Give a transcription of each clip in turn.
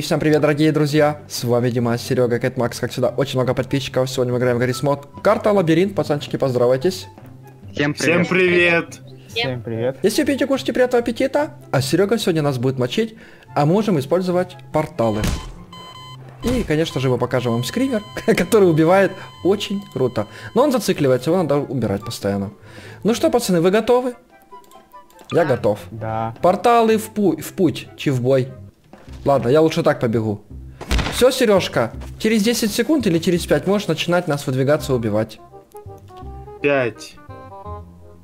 И всем привет, дорогие друзья, с вами Дима, Серега, Кэтмакс, как всегда, очень много подписчиков, сегодня мы играем в Garry's Mod. Карта Лабиринт, пацанчики, поздоровайтесь. Всем привет. Всем привет. Всем привет. Если пьете, кушайте, приятного аппетита, а Серега сегодня нас будет мочить, а можем использовать порталы. И, конечно же, мы покажем вам скример, который убивает очень круто. Но он зацикливается, его надо убирать постоянно. Ну что, пацаны, вы готовы? Я готов. Да. Порталы в путь, чи в бой. Ладно, я лучше так побегу. Все, Сережка, через 10 секунд или через 5 можешь начинать нас выдвигаться и убивать. 5.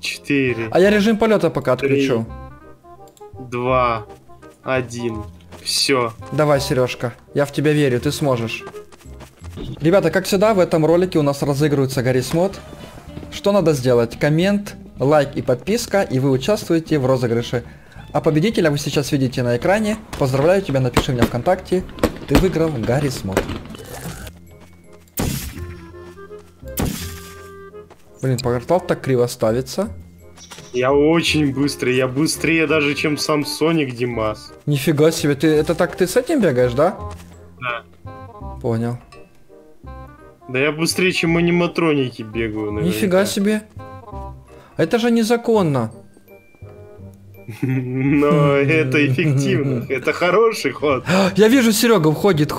4. А я режим полета пока отключу. 2. 1. Все. Давай, Сережка, я в тебя верю, ты сможешь. Ребята, как всегда, в этом ролике у нас разыгрывается Garry's Mod. Что надо сделать? Коммент, лайк и подписка, и вы участвуете в розыгрыше. А победителя вы сейчас видите на экране. Поздравляю тебя, напиши мне ВКонтакте. Ты выиграл Garry's Mod. Блин, портал так криво ставится. Я очень быстрый, я быстрее даже, чем сам Соник, Димас. Нифига себе, ты с этим бегаешь, да? Да. Понял. Да я быстрее, чем аниматроники бегаю, наверное. Нифига себе. Это же незаконно. Но это эффективно, это хороший ход. Я вижу, Серега ходит.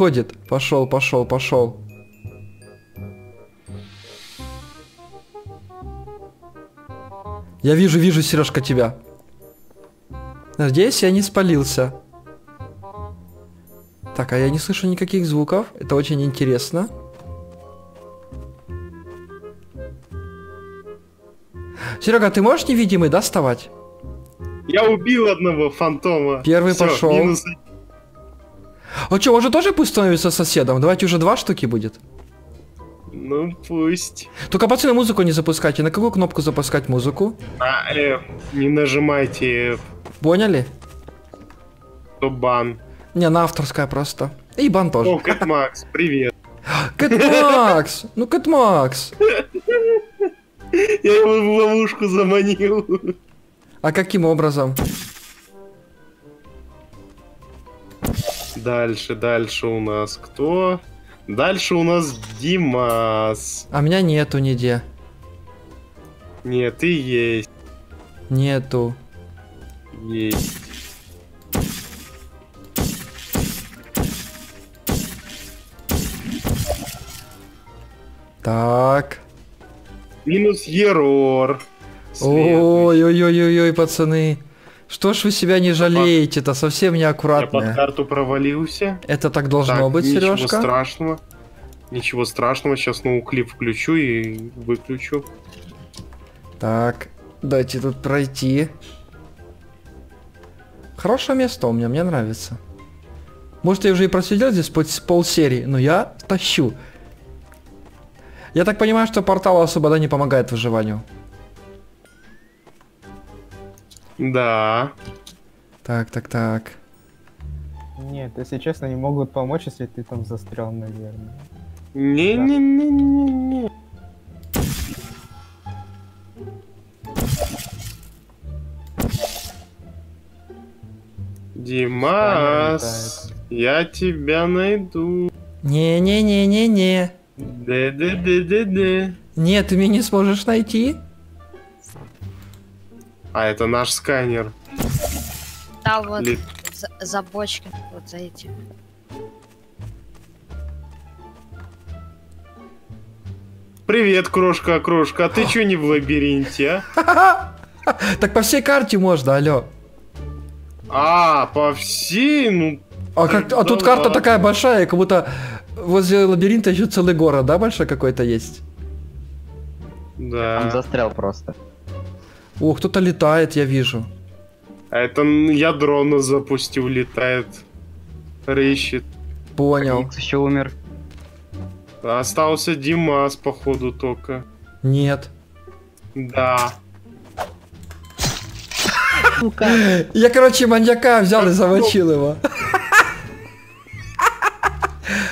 Пошел. Я вижу, Сережка, тебя. Надеюсь, я не спалился. Так, а я не слышу никаких звуков. Это очень интересно. Серега, ты можешь невидимый, да, вставать? Я убил одного фантома. Первый всё, пошел. Минус. А что, он же тоже пусть становится соседом? Давайте уже 2 штуки будет. Ну пусть. Только, пацаны, музыку не запускайте. На какую кнопку запускать музыку? На F. Не нажимайте F. Поняли? То бан. Не, на авторская просто. И бан тоже. О, Кэтмакс, привет. Кэтмакс! Ну, Кэтмакс! Я его в ловушку заманил. А каким образом? Дальше у нас кто? Дальше у нас Димас. А меня нету нигде. Нет, и есть. Нету. Есть. Так. Минус ерор. Ой-ой-ой-ой, пацаны. Что ж вы себя не жалеете-то? Совсем неаккуратно. Я под карту провалился. Это так должно так, быть, Сережка. Ничего страшного. Ничего страшного. Сейчас новый клип включу и выключу. Так, дайте тут пройти. Хорошее место у меня, мне нравится. Может, я уже и просидел здесь полсерии, но я тащу. Я так понимаю, что портал особо не помогает выживанию. Да. Так. Нет, если честно, не могут помочь, если ты там застрял, наверное. Не-не-не-не-не. Димас, я тебя найду. Не-не-не-не-не. Да-да-да-да-да. Нет, ты меня не сможешь найти. А это наш сканер. Да, вот за бочками, вот за этим. Привет, крошка, а ты чё не в лабиринте, а? Так по всей карте можно, алё. А, по всей, ну... А тут карта такая большая, как будто возле лабиринта еще целый город, да, большой какой-то есть? Да. Он застрял просто. О, кто-то летает, я вижу. А это я дрона запустил, летает. Рыщет. Понял. Никс еще умер. Остался Димас, походу, только. Нет. Да. Я, короче, маньяка взял и замочил его.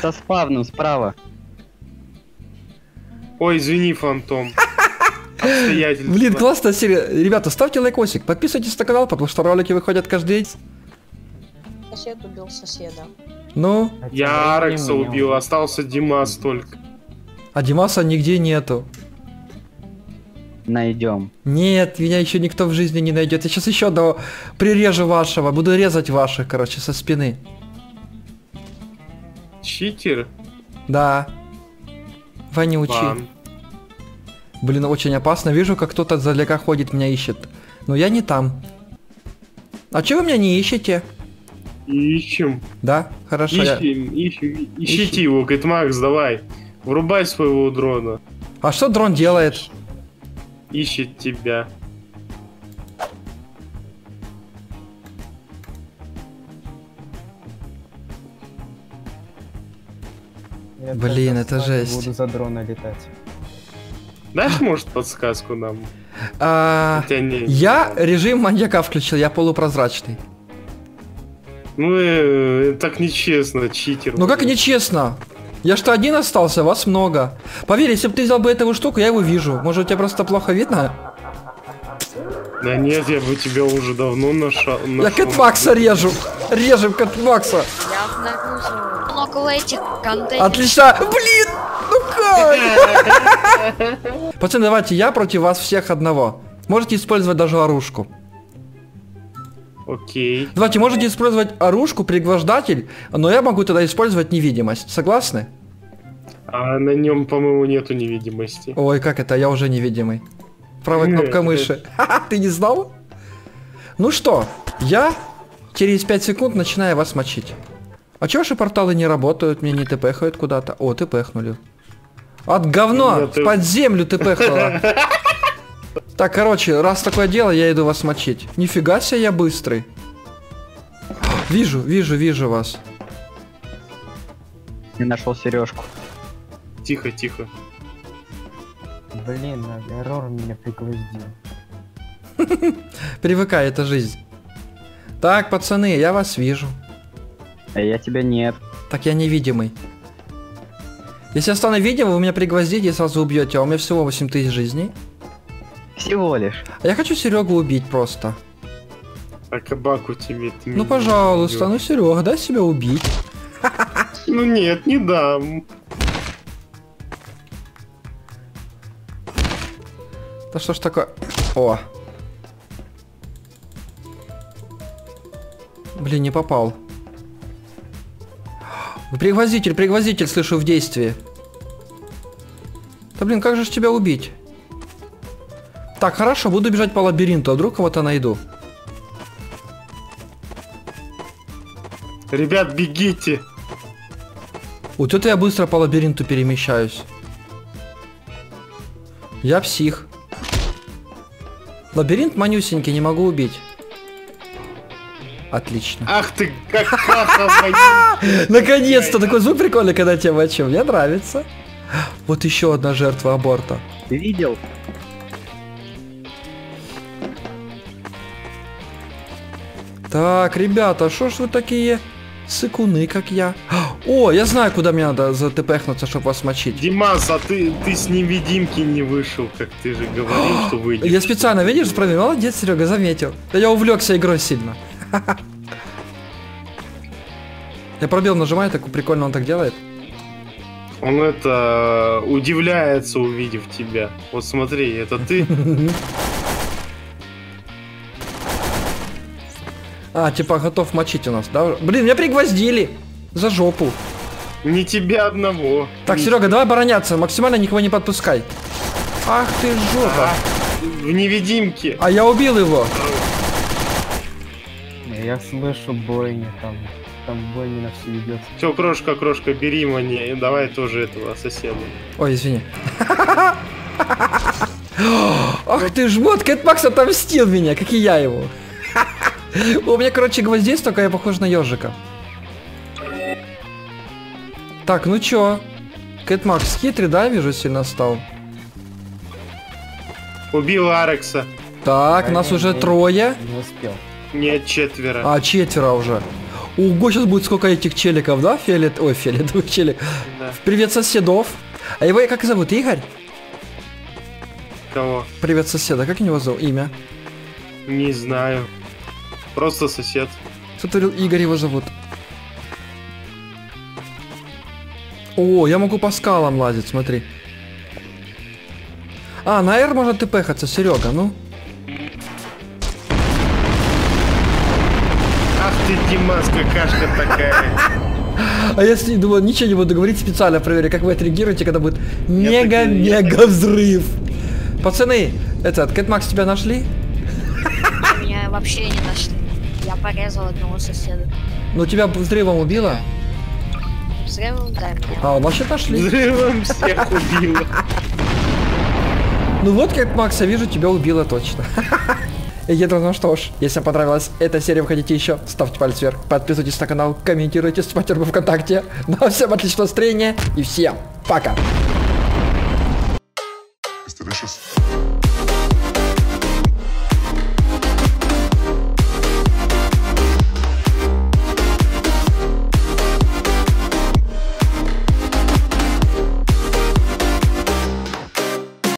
Со спавном справа. Ой, извини, фантом. Блин, классно, серия. Ребята, ставьте лайкосик, подписывайтесь на канал, потому что ролики выходят каждый день. Сосед убил соседа. Ну? Я Арекса убил, остался Димас только. А Димаса нигде нету. Найдем. Нет, меня еще никто в жизни не найдет. Я сейчас еще одного прирежу вашего. Буду резать ваших, короче, со спины. Читер? Да. Ваня, учи. Бан. Блин, очень опасно. Вижу, как кто-то издалека ходит, меня ищет. Но я не там. А чего вы меня не ищете? Ищем. Да? Хорошо. Ищем, я... ищите его, говорит, Макс, давай. Врубай своего дрона. А что дрон делает? Ищет тебя. Блин, это жесть. Буду за дрона летать. Дашь, может, подсказку нам? Я режим маньяка включил, я полупрозрачный. Ну, так нечестно, читер. Ну как нечестно? Я что, один остался, вас много. Поверь, если бы ты взял бы эту штуку, я его вижу. Может, у тебя просто плохо видно? Да нет, я бы тебя уже давно нашел. Я Кэтмакса режу. Режем Кэтмакса. Я обнаружил много этих контейнеров. Отлично. Блин, ну как? Пацаны, давайте я против вас всех одного. Можете использовать даже оружку. Окей. Давайте, можете использовать оружку, пригвождатель, но я могу тогда использовать невидимость. Согласны? А на нем, по-моему, нету невидимости. Ой, как это? Я уже невидимый. Правая кнопка мыши. Ха-ха, ты не знал? Ну что, я через 5 секунд начинаю вас мочить. А чего же порталы не работают? Мне не тпхают куда-то. О, тпхнули. От говно! Под землю тпхнуло. Так, короче, раз такое дело, я иду вас мочить. Нифига себе, я быстрый. Вижу вас. Я нашел сережку. Тихо, тихо. Блин, эррор меня пригвоздил. Привыкай, это жизнь. Так, пацаны, я вас вижу. А я тебя нет. Так я невидимый. Если я стану видимым, вы меня пригвоздите и сразу убьете, а у меня всего 8000 жизней. Всего лишь. А я хочу Серегу убить просто. А кабаку тебе... Ну пожалуйста, ну Серега, дай себя убить. Ну нет, не дам. Да что ж такое... О. Блин, не попал. Пригвоздитель, слышу, в действии. Да блин, как же тебя убить? Так, хорошо, буду бежать по лабиринту, а вдруг кого-то найду. Ребят, бегите! Вот это я быстро по лабиринту перемещаюсь. Я псих. Лабиринт манюсенький, не могу убить. Отлично. Ах ты, какаха! Наконец-то! Такой звук прикольный, когда тебя мочу. Мне нравится. Вот еще одна жертва аборта. Ты видел? Так, ребята, что ж вы такие сыкуны, как я? О, я знаю, куда мне надо затепехнуться, чтобы вас мочить. Димас, а ты с невидимки не вышел, как ты же говорил, что выйдешь. Я специально, видишь, справил. Молодец, Серега, заметил. Да я увлекся игрой сильно. Я пробел нажимаю, так прикольно он так делает. Он это удивляется, увидев тебя. Вот смотри, это ты. А, типа, готов мочить у нас, да? Блин, меня пригвоздили! За жопу. Не тебя одного. Так, Серега, давай обороняться, максимально никого не подпускай. Ах ты жопа. В невидимке. А я убил его. Я слышу бойня там. Там бойня на все идет. Все, крошка, бери мне. И давай тоже этого соседа. Ой, извини. Ах ты ж, вот, Кэтмакс отомстил меня, как и я его. У меня, короче, гвоздец, только я похож на ежика. Так, ну чё? Кэтмакс хитрый, да, вижу, сильно стал. Убил Арекса. Так, нас уже трое. Не успел. Нет, четверо. А, четверо уже. Ого, сейчас будет сколько этих челиков, да, Фиолет? Ой, Фиолетовый челик. Да. Привет, соседов. А его как зовут, Игорь? Кого? Привет, соседа. Как у него зовут? Имя? Не знаю. Просто сосед. Смотрю, Игорь его зовут. О, я могу по скалам лазить, смотри. А, на R можно тпхаться, Серега, ну. Ах ты, Димас, какашка такая. А я думаю, ничего не буду говорить, специально проверю, как вы отреагируете, когда будет мега-мега взрыв. Пацаны, этот, Кэтмакс, тебя нашли? Меня вообще не нашли. Я порезал одного соседа. Но тебя взрывом убило? Взрывом, да. А, вообще пошли. Взрывом всех убило. Ну вот, как Макс, я вижу, тебя убило точно. Я думаю, ну что ж, если вам понравилась эта серия, вы хотите еще, ставьте палец вверх, подписывайтесь на канал, комментируйте, смотрите в ВКонтакте. Ну, всем отличного настроения и всем пока.